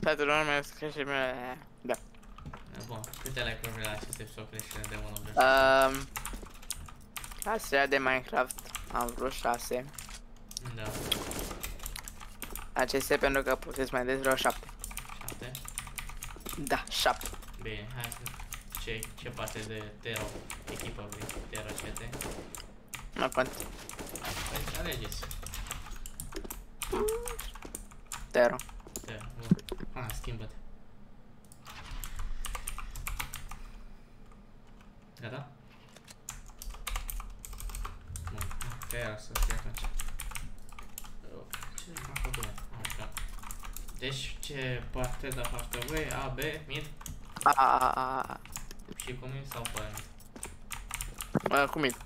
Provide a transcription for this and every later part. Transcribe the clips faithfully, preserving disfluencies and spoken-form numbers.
Patrão, mas Crasher é... Dá. É bom, câte like pra virar se você precisou Crasher de unul de um, Crasher de Minecraft am vrut șase. Da. Aceste pentru că puteți mai des vreo șapte. șapte? Da, șapte. Bine, hai să... Ce, ce parte de tero, echipă vrei? Tero, C T? Mai poate. Păi, alegeți. Tero. Tero, bun. Ha, schimbă-te. Gata? Bun, tero să fie atunci. Ce m-a făcut? Așa. Deci, ce parte da parte voi? A, B, mid? Aaaa. Și cu mid sau fără mid? Aaaa, cu mid.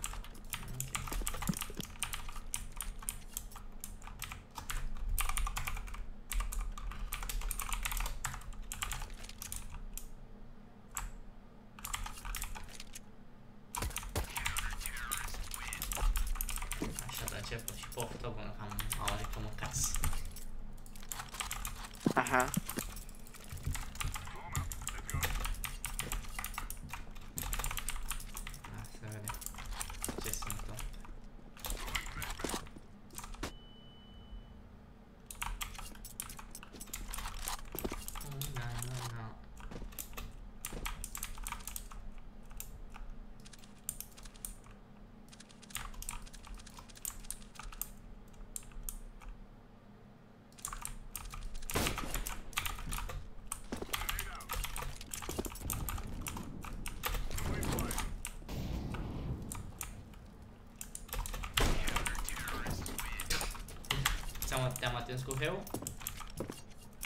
Te-am atins cu H-ul?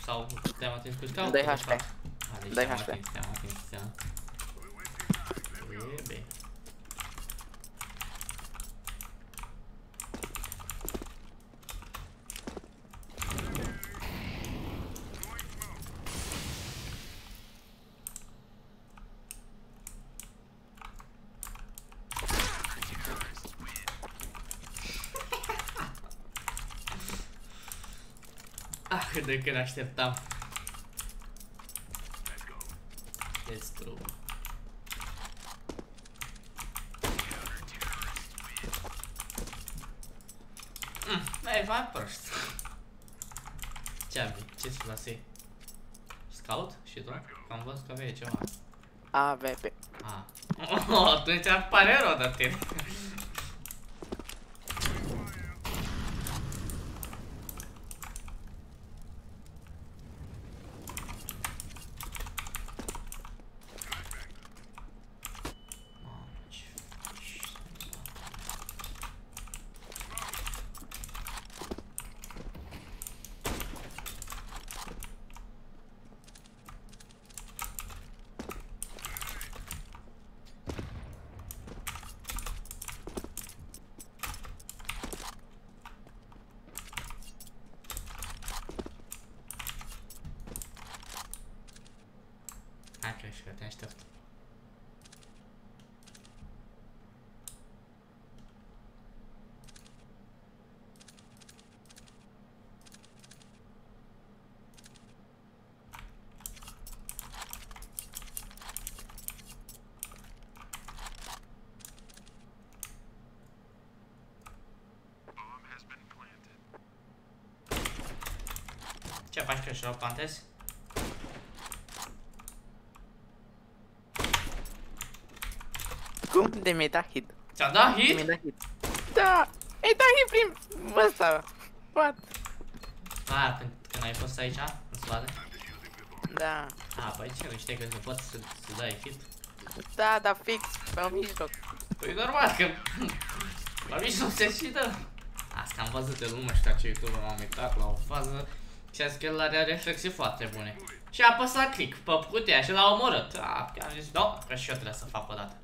Sau te-am atins cu scaun? doi H P. doi H P. Te-am atins scaun. E bine. Cât de când așteptam. Let's go. Mai vai prost. Ce-am zis? Ce-ți lase? Scout și drag? Am văzut că aveai ceva. A, B, B. A. Oh, atunci ar pare rău de tine. Ce faci că-și rău plantezi? Cum? De mi-ai dat hit. Ți-a dat hit? Mi-ai dat hit. Da! Mi-ai dat hit prin... ăsta! What? A, când ai fost aici? În spate? Da. A, păi ce, nu știi că nu poți să-ți dai hit? Da, dar fix, pe-o mijloc. Păi normal că... la mijloc se și dă. Asta am văzut de lumea ăștia ce YouTube m-am uitat la o fază. Și a zis că el are reflexii foarte bune. Și a apăsat click pe cutia și l-a omorât. A, am zis, da, că și eu trebuie să fac o dată.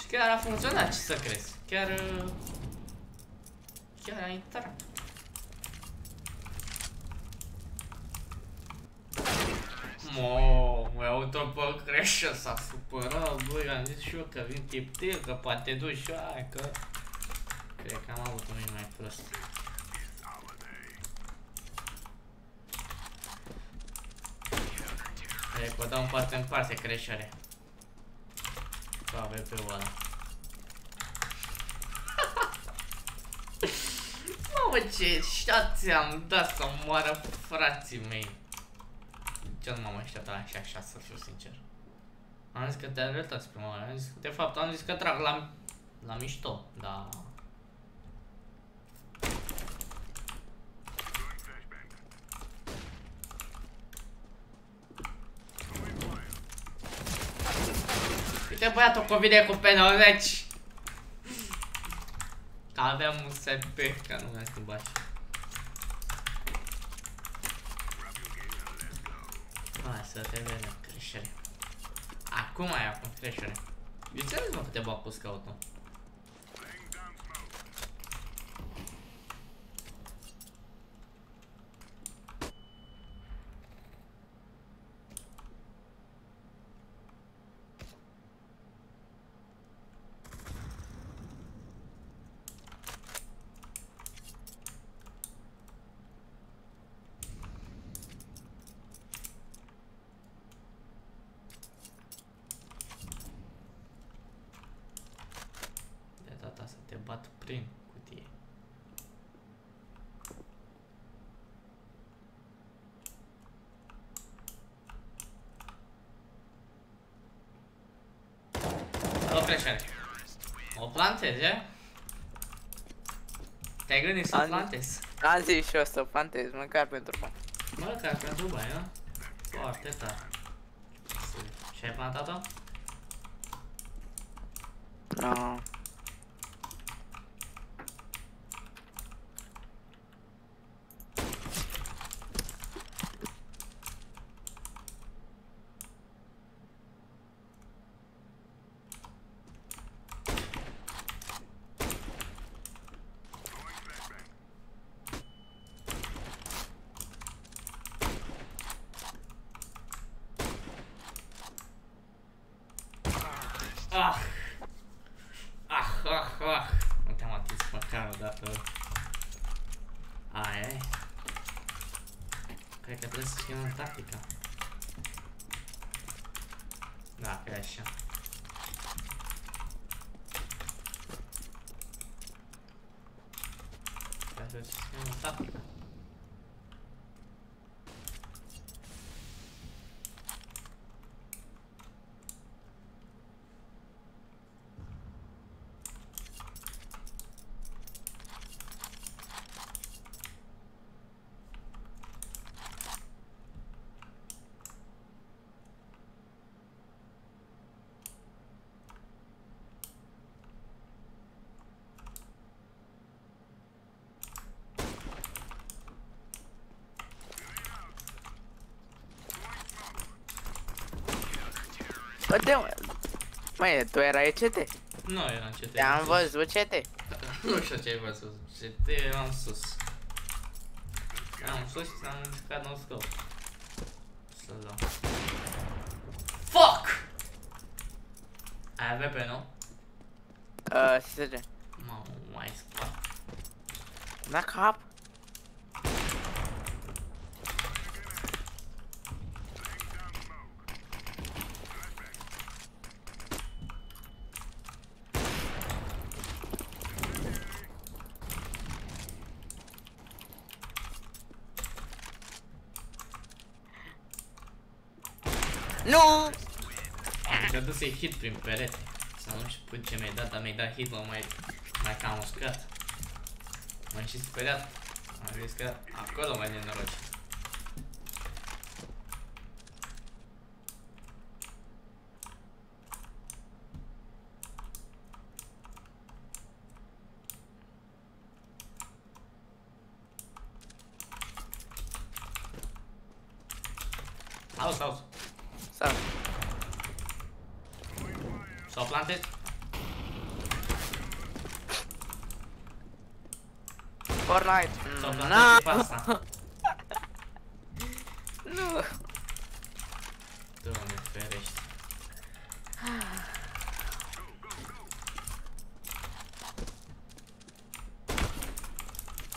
Și chiar a funcționat, ce să crezi. Chiar... chiar a intrat. Mo, mă iau-te pe Crasher, s-a supărat, băi, am zis și eu că vin tiptil, că poate duci și aia, că... Cred că am avut unul mai prost. Trebuie că o dau în parte în parte, creșere. Ba, avem pe oala. Mamă, ce șați am dat să moară frații mei. Ce nu m-am așteptat așa, așa, să fiu sincer. Am zis că te arătați prima oară, am zis că, de fapt, am zis că trag la, la mișto, da. Uite băiatul cu vine cu P nouăzeci. Că aveam un S P, că nu mi-am schimbat. Hai să te vedem, creșere. Acum ai acum, creșere. De ce nu mă câte bag cu scout-ul? Prin cutie. Alo, Crasher. O plantezi, e? Te-ai gândit să plantezi? Am zis și eu să plantezi, măcar pentru bani. Măcar pentru bani, nu? Foarte tare. Și ai plantat-o? No. Ah, ah, ah, ah. Nu te-am atins măcar odată. Aia e. Cred că trebuie să schimbăm tactica. Da, că e așa. Trebuie să schimbăm tactica. Uite, măi, tu erai C T? Nu eram C T. Te-am văzut C T? Nu știu ce ai văzut, C T eram sus. Eram sus și s-am încercat nou scop. Să-l dau. Fuck! Ai avea pe nou? Aaaa, S S G. Mă, m-ai scoat. N-a cap? Nu! Mi-a dat să-i hit prin perete. Să nu știu ce mi-ai dat, dar mi-ai dat hit, mă, mai, mai cam uscat. M-am și speriat. Am zis că acolo mai nenoroci. Auzi, auzi. S-au plantat. Fortnite. S-au plantat pe asta. Nu. Doamne ferește.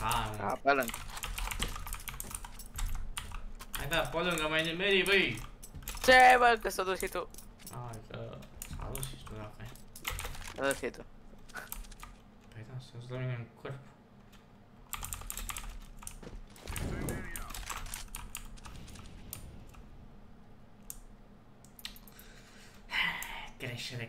Ah, pe lângă. Hai da, pe lângă mai nimeri, băi. Ce, bă, că s-a dus hitul. Ai, că s-a dus și tu, da, pe. S-a dus hitul. Păi da, să-ți dă mine în corp. Crasher.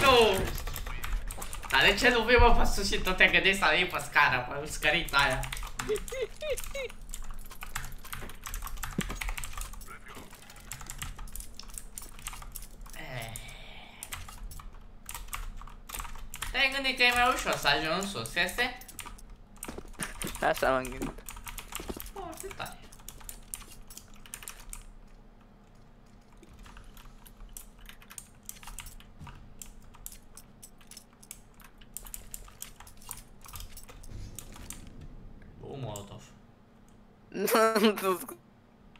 Nu! Dar de ce nu vei, mă, pe sus și tot te gândești să alei pe scara, pe scărița aia? Te-ai gândit că e mai ușor să ajungi în sus, este? Asta m-am gândit. Foarte tare. Un molotov.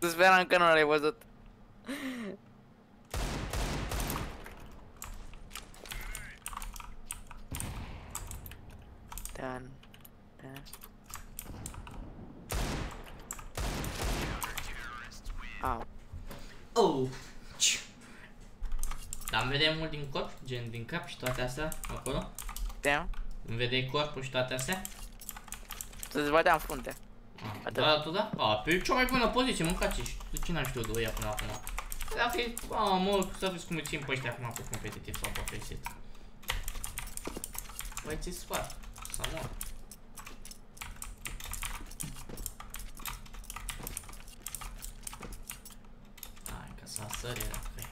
Speram că nu l-ai văzut. Dan. Dan. Au. Oh. Dar îmi vedeai mult din corp, gen din cap și toate astea, acolo? Da. Îmi vedeai corpul și toate astea? Să-ți băteam frunte. A, da, tu da? A, pe cea mai bună poziție, mâncați și cine am știut de ăia până acum. Dacă e, a, mă, să vezi cum îi țin pe ăștia acum pe competitiv sau pe preset. Băi, ți-i sfat, să mor. Hai, că s-a sărit, dacă e.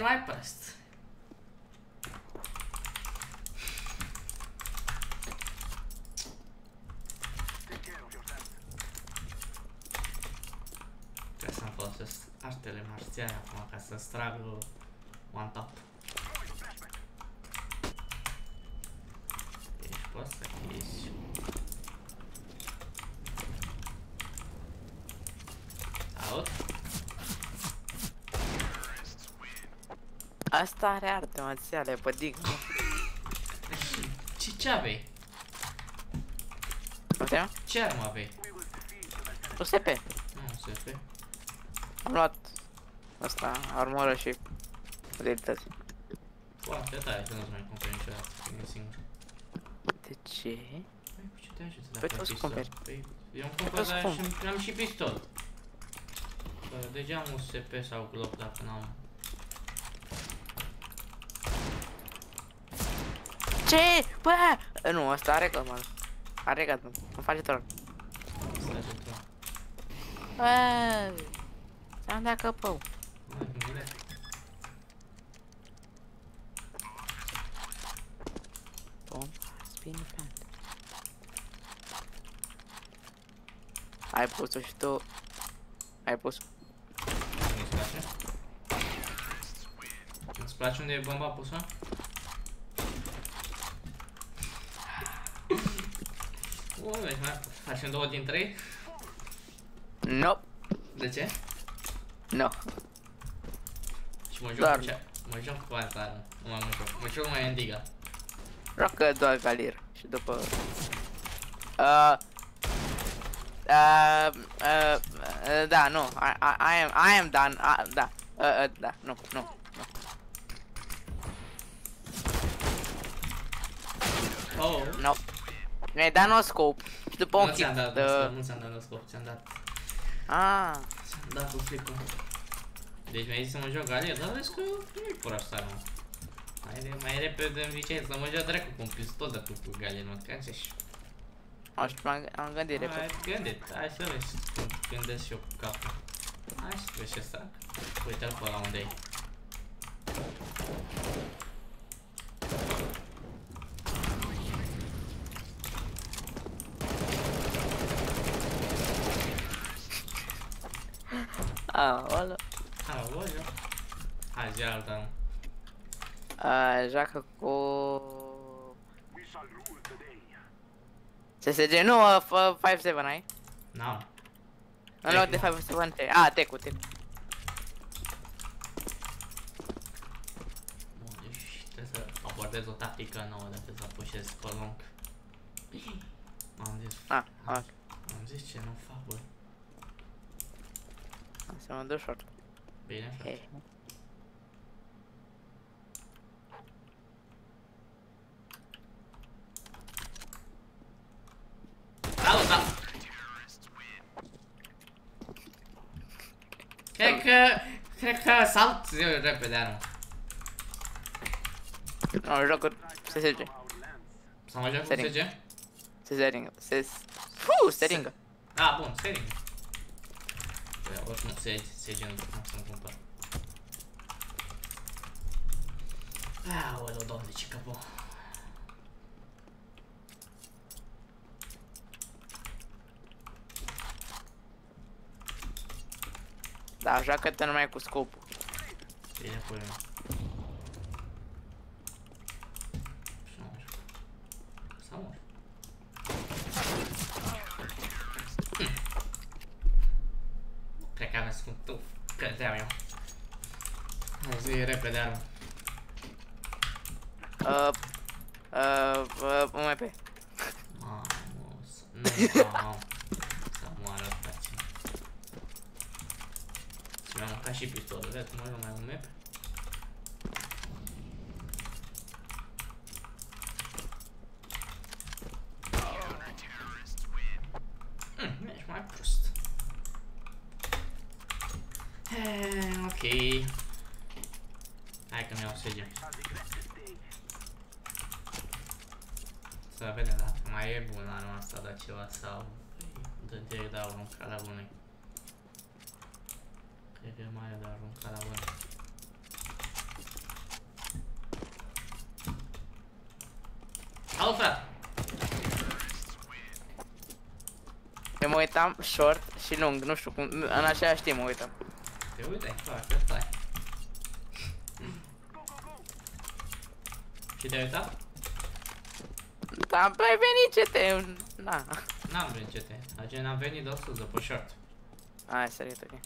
Mai prost. Trebuie să-mi folosesc artele marțiale acum ca să-ți trag one top. Ești prost să chizi. Aud? Asta are arte marțiale, pe dig. Ce, ce avei? Putea? Ce armă avei? O S P. Nu, S P. Am luat asta, armură și utilități. Foarte tare că nu-ți mai cumperi niciodată, unul singur. De ce? Păi cu ce te ajută dacă ai pistol? Păi tu o-ți cumperi. Păi eu îmi cumpăr, dar am și pistol. Că deja am un S P sau glob dacă n-am. Ce? Bă! Nu, asta are că mă. Are că mă face troll. Bă! S-am dat căpău. Bom, spin frate. Ai pus-o și tu. Ai pus-o. Nu-ți place? Îți place unde e bomba pusă? Bun, deci mai facem două din trei? Nope. De ce? No. Și mă joc cu cea... mă joc cu alta ară. Nu mai mă joc. Mă joc mai Endiga. Rocă doar Galir. Și după... Uh, uh, uh, uh, da, nu. I, I, I am, I am done. Uh, da. Uh, uh, da. Nu, nu, nu. Oh. Nope. Mi-ai dat no scope și după un clip. Nu ți-am dat, nu ți-am dat no scope, ți-am dat. Aaaa. Ți-am dat un clip-ul. Deci mi-ai zis să mă joc Galir, dar vezi că nu-i prost arma. Mai repede îmi ziceai să mă joc dracu cu un pistol de tot cu Galir, mă, că ți-ești. Am gândit repede. Hai, gândit, hai să vezi cum gândesc eu cu capul. Hai să vezi ce să fac. Uite-l pe ăla unde-i. Ah, olha. Ah, olha. Ah, já, então. Uh, joacă cu... S S G, nu, five seven ai? N-am. În loc de five seven te... A, tecu, tecu. Bun, deci trebuie să abordez o tactică nouă, dar trebuie să apușez pe lung. M-am zis... A, ok. M-am zis ce nu fac, bă. Să mă duc short. Bine, short. Cred că... Cred că salt eu repede arma. Nu, joc cu S S G. Să mă joc cu S S G? S S G. Fuuu, seringă. A, bun, seringă. Oricum S S G nu se cumpăr. Aoleu, doamne, ce capul. Da, joacă-te numai cu scopul. Bine, pune. S-a mor. Cred că am ascuns tu. Credeam eu. O zi repede armă. Uh, uh, uh, un M P. Mamă, nu, mamă. S-a moară pe cine. Mi-am mâncat și pistolul, vezi cum mai un map? Hmm, ești mai prost. Heee, ok. Hai că mi-au sege. Să vedem dacă mai e bună anul asta, dar ceva sau... Dă direct de aur în calea bunei. Cred că mai e de arunca la urmă. Alo, frate! Eu mă uitam short și lung, nu știu cum, în aceeași timp mă uitam. Te uitai, clar, că stai. Și te-ai uitat? Da, am prea venit C T, na. N-am venit C T, adică n-am venit de sus, după short. Hai, sărit, ok.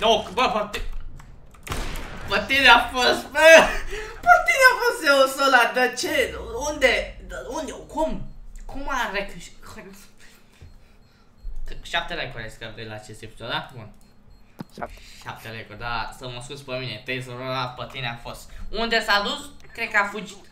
No, bă, poate... Pe tine a fost, bă! Pe tine a fost Zeus ăla, de ce? Unde? Unde? Cum? Cum a recușit? șapte record-uri scăpte la acest episod, da? Bun. șapte record, da, să mă scuzi pe mine, trei zero, pe tine a fost. Unde s-a dus? Cred că a fugit.